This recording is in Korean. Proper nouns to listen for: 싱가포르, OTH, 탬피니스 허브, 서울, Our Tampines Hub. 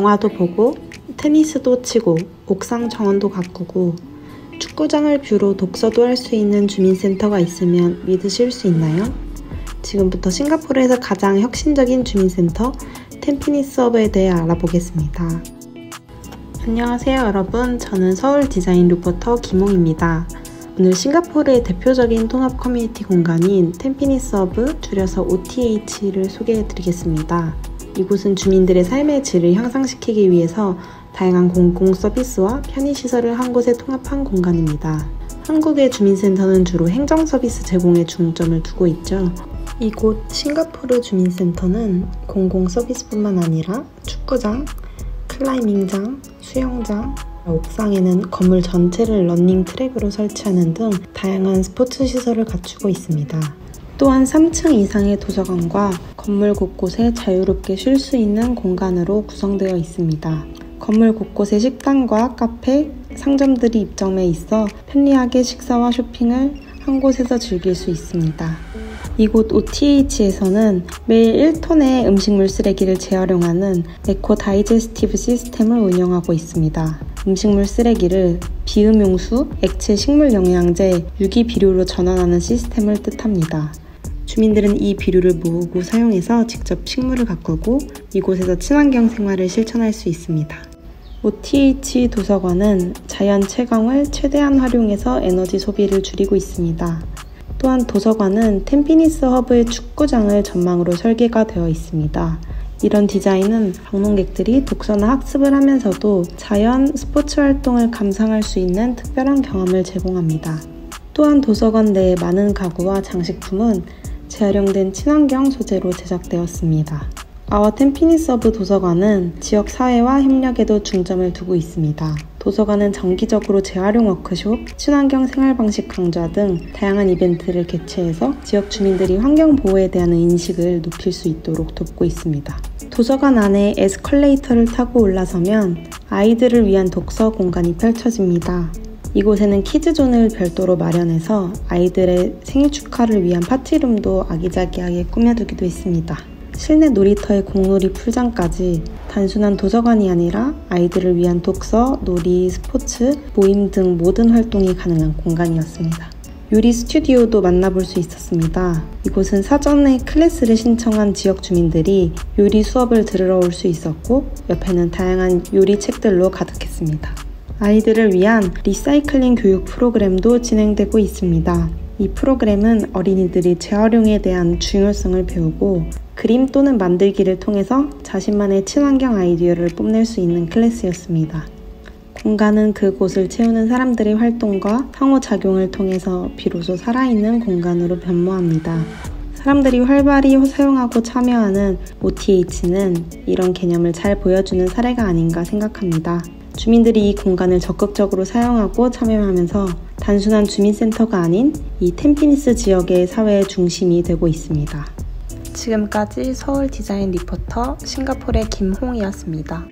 영화도 보고 테니스도 치고 옥상 정원도 가꾸고 축구장을 뷰로 독서도 할 수 있는 주민센터가 있으면 믿으실 수 있나요? 지금부터 싱가포르에서 가장 혁신적인 주민센터 탬피니스 허브에 대해 알아보겠습니다. 안녕하세요 여러분, 저는 서울 디자인 리포터 김홍입니다. 오늘 싱가포르의 대표적인 통합 커뮤니티 공간인 탬피니스 허브, 줄여서 OTH를 소개해드리겠습니다. 이곳은 주민들의 삶의 질을 향상시키기 위해서 다양한 공공서비스와 편의시설을 한 곳에 통합한 공간입니다. 한국의 주민센터는 주로 행정서비스 제공에 중점을 두고 있죠. 이곳 싱가포르 주민센터는 공공서비스뿐만 아니라 축구장, 클라이밍장, 수영장, 옥상에는 건물 전체를 러닝 트랙으로 설치하는 등 다양한 스포츠 시설을 갖추고 있습니다. 또한 3층 이상의 도서관과 건물 곳곳에 자유롭게 쉴 수 있는 공간으로 구성되어 있습니다. 건물 곳곳에 식당과 카페, 상점들이 입점해 있어 편리하게 식사와 쇼핑을 한 곳에서 즐길 수 있습니다. 이곳 OTH에서는 매일 1톤의 음식물 쓰레기를 재활용하는 에코 다이제스티브 시스템을 운영하고 있습니다. 음식물 쓰레기를 비음용수, 액체 식물 영양제, 유기 비료로 전환하는 시스템을 뜻합니다. 주민들은 이 비료를 모으고 사용해서 직접 식물을 가꾸고 이곳에서 친환경 생활을 실천할 수 있습니다. OTH 도서관은 자연 채광을 최대한 활용해서 에너지 소비를 줄이고 있습니다. 또한 도서관은 탬피니스 허브의 축구장을 전망으로 설계가 되어 있습니다. 이런 디자인은 방문객들이 독서나 학습을 하면서도 자연, 스포츠 활동을 감상할 수 있는 특별한 경험을 제공합니다. 또한 도서관 내의 많은 가구와 장식품은 재활용된 친환경 소재로 제작되었습니다. Our Tampines Hub 도서관은 지역 사회와 협력에도 중점을 두고 있습니다. 도서관은 정기적으로 재활용 워크숍, 친환경 생활 방식 강좌 등 다양한 이벤트를 개최해서 지역 주민들이 환경 보호에 대한 인식을 높일 수 있도록 돕고 있습니다. 도서관 안에 에스컬레이터를 타고 올라서면 아이들을 위한 독서 공간이 펼쳐집니다. 이곳에는 키즈존을 별도로 마련해서 아이들의 생일 축하를 위한 파티룸도 아기자기하게 꾸며두기도 했습니다. 실내 놀이터의 공놀이 풀장까지 단순한 도서관이 아니라 아이들을 위한 독서, 놀이, 스포츠, 모임 등 모든 활동이 가능한 공간이었습니다. 요리 스튜디오도 만나볼 수 있었습니다. 이곳은 사전에 클래스를 신청한 지역 주민들이 요리 수업을 들으러 올 수 있었고, 옆에는 다양한 요리 책들로 가득했습니다. 아이들을 위한 리사이클링 교육 프로그램도 진행되고 있습니다. 이 프로그램은 어린이들이 재활용에 대한 중요성을 배우고 그림 또는 만들기를 통해서 자신만의 친환경 아이디어를 뽐낼 수 있는 클래스였습니다. 공간은 그곳을 채우는 사람들의 활동과 상호작용을 통해서 비로소 살아있는 공간으로 변모합니다. 사람들이 활발히 사용하고 참여하는 OTH는 이런 개념을 잘 보여주는 사례가 아닌가 생각합니다. 주민들이 이 공간을 적극적으로 사용하고 참여하면서 단순한 주민센터가 아닌 이 탬피니스 지역의 사회의 중심이 되고 있습니다. 지금까지 서울 디자인 리포터 싱가포르의 김홍이었습니다.